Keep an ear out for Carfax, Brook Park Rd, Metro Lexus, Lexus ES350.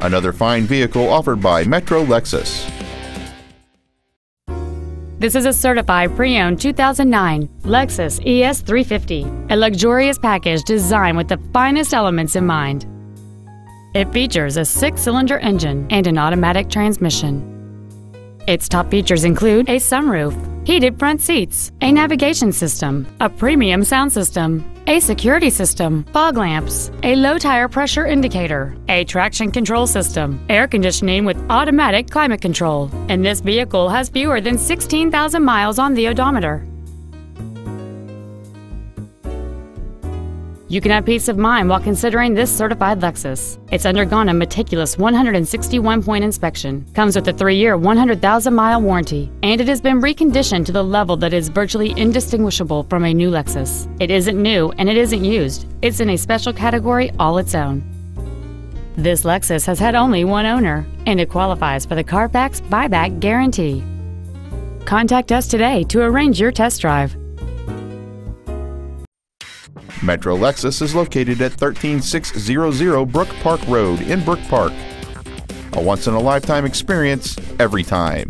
Another fine vehicle offered by Metro Lexus. This is a certified pre-owned 2009 Lexus ES350, a luxurious package designed with the finest elements in mind. It features a 6-cylinder engine and an automatic transmission. Its top features include a sunroof, heated front seats, a navigation system, a premium sound system, a security system, fog lamps, a low tire pressure indicator, a traction control system, air conditioning with automatic climate control, and this vehicle has fewer than 16,000 miles on the odometer. You can have peace of mind while considering this certified Lexus. It's undergone a meticulous 161-point inspection, comes with a 3-year, 100,000-mile warranty, and it has been reconditioned to the level that is virtually indistinguishable from a new Lexus. It isn't new and it isn't used. It's in a special category all its own. This Lexus has had only one owner, and it qualifies for the Carfax buyback guarantee. Contact us today to arrange your test drive. Metro Lexus is located at 13600 Brook Park Road in Brook Park. A once-in-a-lifetime experience every time.